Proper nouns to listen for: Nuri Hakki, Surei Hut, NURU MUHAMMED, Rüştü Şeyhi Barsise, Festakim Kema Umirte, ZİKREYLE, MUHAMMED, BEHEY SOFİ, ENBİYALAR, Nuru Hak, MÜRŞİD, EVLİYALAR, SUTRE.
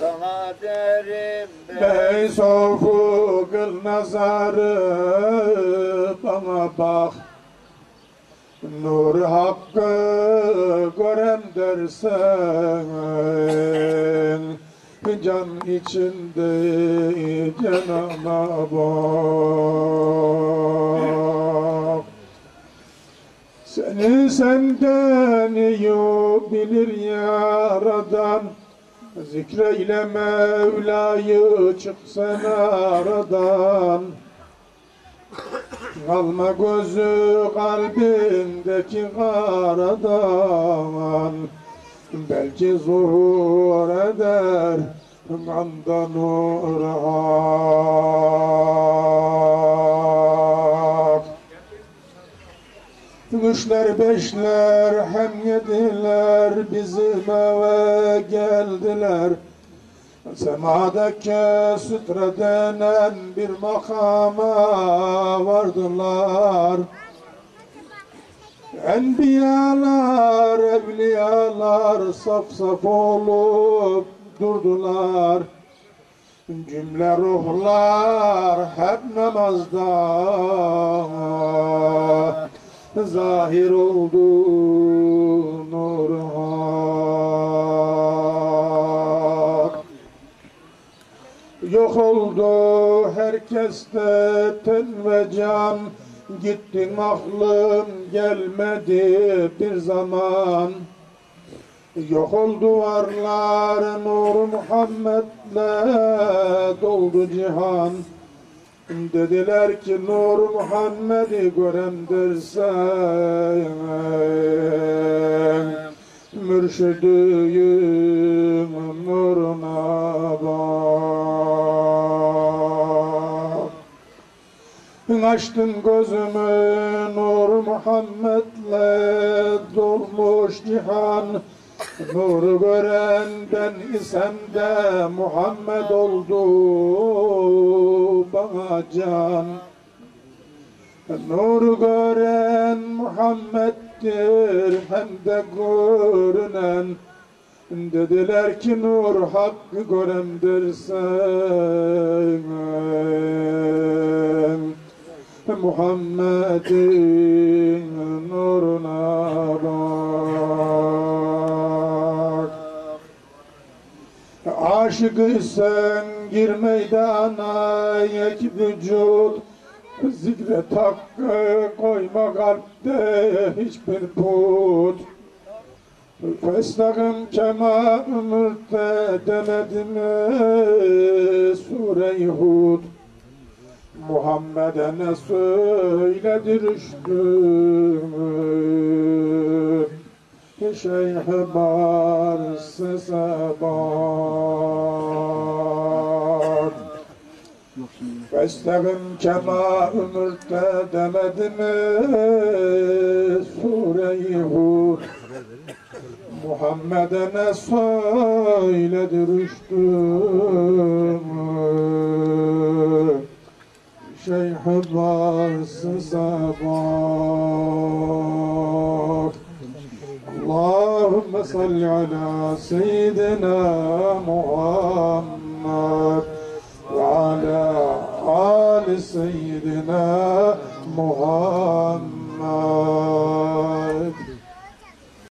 Sana derim Behey Sofi Kil Nazari Bana Bak. Nuri Hakkı gören dersen, can içinde Cenab-ı Bak. Seni senden iyi bilir yaradan, zikreyle Mevla'yı çık sen aradan. Kalma gözü kalbindeki karadan, belki zuhur eder anda nur hak. Üçler beşler hem yediler, bizim eve geldiler. Semadaki sütre denen bir makama vardılar. Enbiyalar, evliyalar saf saf olup durdular. Cümle ruhlar hep namazda zahir oldu nurhak. Yok oldu herkeste ten ve can, gittin aklım gelmedi bir zaman. Yok oldu varlar, Nur Muhammed'le doldu cihan. Dediler ki Nur Muhammed'i göremdir sen, mürşidüyüm nuruna bak. Açtın gözümü Nur Muhammed'le dolmuş cihan. Nuru gören ben isem de Muhammed oldu bana can. Nuru gören Muhammed'dir hem de görünen. Dediler ki Nur Hakkı görendir sen, Muhammed'in nuruna bak. Aşık isen gir meydana yek vücut, zikret hakkı koyma kalpte hiçbir put. Festakim Kema Umirte demedi mi Surei Hut? Muhammed'e ne söyledi Rüştü Şeyhi Barsise bak. Festakim Kema Umirte demedi mi Surei Hut? Muhammed'e ne söyledi Rüştü Şeyhi Barsise bak. Allahümme salli ala seyyidina Muhammed ve ala ali seyyidina Muhammed.